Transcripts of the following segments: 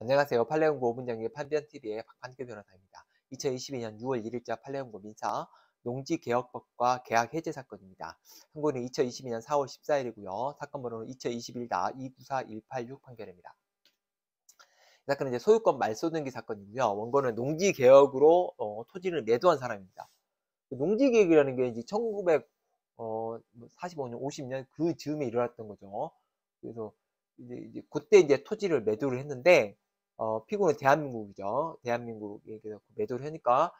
안녕하세요. 판례연구 5분 강의 판례연TV의 박판규 변호사입니다. 2022년 6월 1일자 판례연구 민사 농지개혁법과 계약해제 사건입니다. 항고는 2022년 4월 14일이고요. 사건 번호는 2021-294186 판결입니다. 이 사건은 이제 소유권 말소등기 사건이고요. 원고는 농지개혁으로 토지를 매도한 사람입니다. 농지개혁이라는 게 이제 1945년, 50년 그 즈음에 일어났던 거죠. 그래서 이제 그때 이제 토지를 매도를 했는데 피고는 대한민국이죠. 대한민국에 매도를 하니까,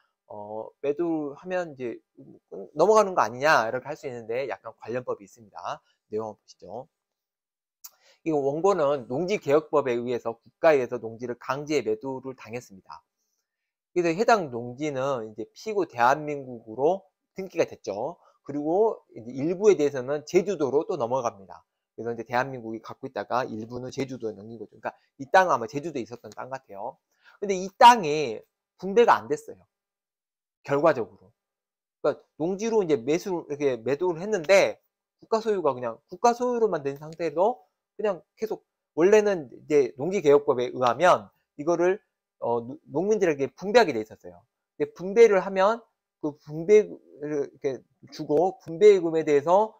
매도하면 이제 넘어가는 거 아니냐, 이렇게 할 수 있는데 약간 관련법이 있습니다. 내용을 보시죠. 이 원고는 농지개혁법에 의해서 국가에서 농지를 강제 매도를 당했습니다. 그래서 해당 농지는 이제 피고 대한민국으로 등기가 됐죠. 그리고 이제 일부에 대해서는 제주도로 또 넘어갑니다. 그래서 이제 대한민국이 갖고 있다가 일부는 제주도에 넘긴 거죠. 그러니까 이 땅은 아마 제주도에 있었던 땅 같아요. 근데 이 땅이 분배가 안 됐어요. 결과적으로. 그러니까 농지로 이제 이렇게 매도를 했는데 국가 소유가 그냥 국가 소유로만 된 상태로 그냥 계속 원래는 이제 농지개혁법에 의하면 이거를 농민들에게 분배하게 돼 있었어요. 근데 분배를 하면 그 분배를 이렇게 주고 분배금에 대해서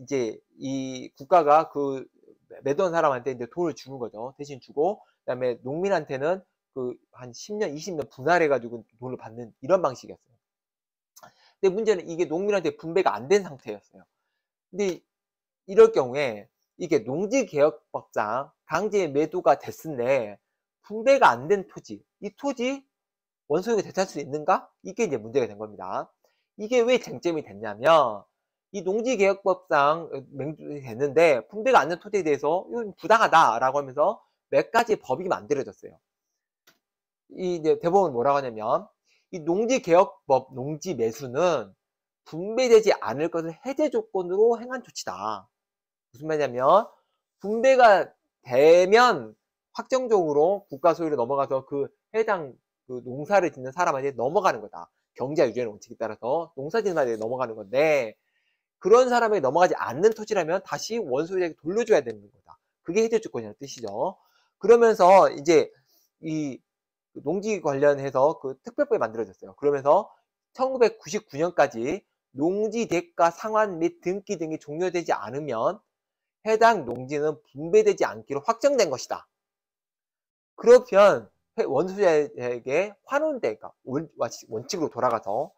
이제 이 국가가 그 매도한 사람한테 이제 돈을 주는 거죠. 대신 주고, 그 다음에 농민한테는 그 한 10년, 20년 분할해가지고 돈을 받는 이런 방식이었어요. 근데 문제는 이게 농민한테 분배가 안 된 상태였어요. 근데 이럴 경우에 이게 농지개혁법상 강제 매도가 됐은데 분배가 안 된 토지, 이 토지 원소유가 되찾을 수 있는가? 이게 이제 문제가 된 겁니다. 이게 왜 쟁점이 됐냐면 이 농지개혁법상 맹주이 됐는데 분배가 안 된 토지에 대해서 이건 부당하다라고 하면서 몇 가지 법이 만들어졌어요. 이 이제 대법원은 뭐라고 하냐면 이 농지개혁법 농지 매수는 분배되지 않을 것을 해제 조건으로 행한 조치다. 무슨 말이냐면 분배가 되면 확정적으로 국가 소유로 넘어가서 그 해당 그 농사를 짓는 사람한테 넘어가는 거다. 경제와 유전의 원칙에 따라서 농사 짓는 사람한테 넘어가는 건데. 그런 사람에게 넘어가지 않는 토지라면 다시 원소유자에게 돌려줘야 되는 거다. 그게 해제 조건이라는 뜻이죠. 그러면서 이제 이 농지 관련해서 그 특별법이 만들어졌어요. 그러면서 1999년까지 농지 대가 상환 및 등기 등이 종료되지 않으면 해당 농지는 분배되지 않기로 확정된 것이다. 그러면 원소유자에게 환원대가 원칙으로 돌아가서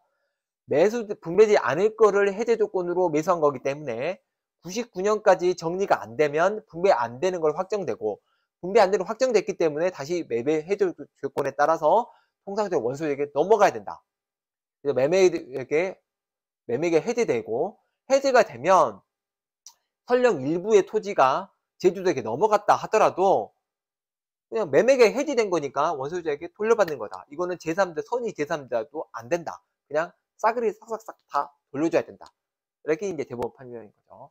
분배되지 않을 거를 해제 조건으로 매수한 거기 때문에 99년까지 정리가 안 되면 분배 안 되는 걸 확정되고 분배 안 되는 걸 확정됐기 때문에 다시 매매 해제 조건에 따라서 통상적으로 원소유에게 넘어가야 된다. 그래서 매매가 해제되고 해제가 되면 설령 일부의 토지가 제주도에게 넘어갔다 하더라도 그냥 매매가 해제된 거니까 원소유자에게 돌려받는 거다. 이거는 제3자, 선의 제3자도 안 된다. 그냥 싸그리 싹싹싹 다 돌려줘야 된다. 이렇게 이제 대법원 판결인 거죠.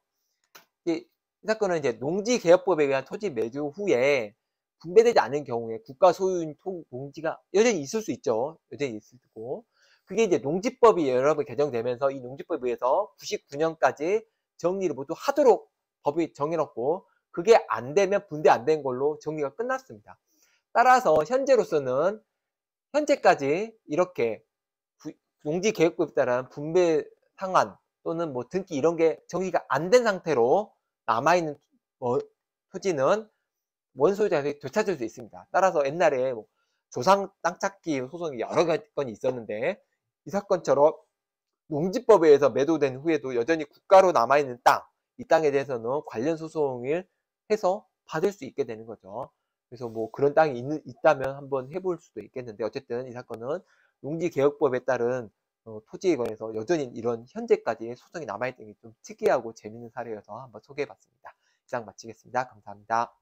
이 사건은 이제 농지개혁법에 의한 토지 매도 후에 분배되지 않은 경우에 국가 소유인 농지가 여전히 있을 수 있죠. 여전히 있을 거고. 그게 이제 농지법이 여러 번 개정되면서 이 농지법에 의해서 99년까지 정리를 모두 하도록 법이 정해놓고 그게 안 되면 분배 안 된 걸로 정리가 끝났습니다. 따라서 현재로서는 현재까지 이렇게 농지개혁법에 따른 분배 상환 또는 뭐 등기 이런 게 정의가 안 된 상태로 남아있는 토지는 원소유자에게 되찾을 수 있습니다. 따라서 옛날에 뭐 조상 땅 찾기 소송이 여러 가지 건이 있었는데 이 사건처럼 농지법에 의해서 매도된 후에도 여전히 국가로 남아있는 땅, 이 땅에 대해서는 관련 소송을 해서 받을 수 있게 되는 거죠. 그래서 뭐 그런 땅이 있다면 한번 해볼 수도 있겠는데 어쨌든 이 사건은 농지개혁법에 따른 토지에 관해서 여전히 이런 현재까지의 소송이 남아있는 게 좀 특이하고 재밌는 사례여서 한번 소개해봤습니다. 이상 마치겠습니다. 감사합니다.